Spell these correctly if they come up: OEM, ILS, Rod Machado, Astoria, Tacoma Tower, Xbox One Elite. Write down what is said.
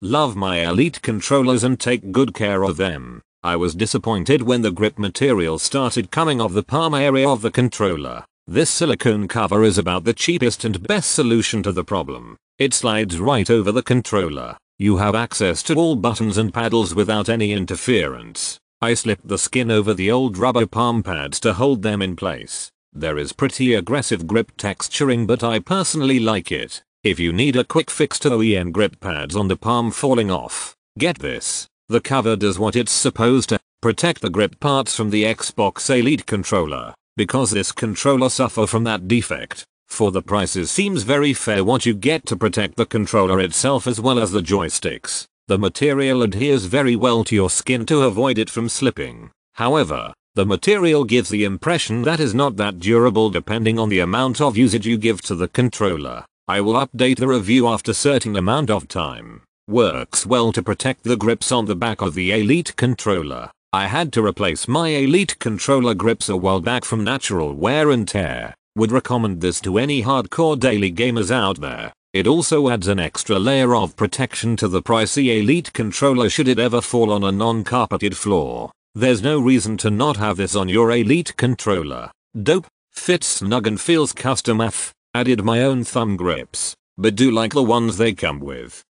Love my Elite controllers and take good care of them. I was disappointed when the grip material started coming off the palm area of the controller. This silicone cover is about the cheapest and best solution to the problem. It slides right over the controller. You have access to all buttons and paddles without any interference. I slipped the skin over the old rubber palm pads to hold them in place. There is pretty aggressive grip texturing, but I personally like it. If you need a quick fix to OEM grip pads on the palm falling off, get this. The cover does what it's supposed to, protect the grip parts from the Xbox Elite controller, because this controller suffers from that defect. For the prices seems very fair what you get to protect the controller itself as well as the joysticks. The material adheres very well to your skin to avoid it from slipping. However, the material gives the impression that is not that durable depending on the amount of usage you give to the controller. I will update the review after certain amount of time. Works well to protect the grips on the back of the Elite controller. I had to replace my Elite controller grips a while back from natural wear and tear. Would recommend this to any hardcore daily gamers out there. It also adds an extra layer of protection to the pricey Elite controller should it ever fall on a non-carpeted floor. There's no reason to not have this on your Elite controller. Dope, fits snug and feels custom. Added my own thumb grips, but do like the ones they come with.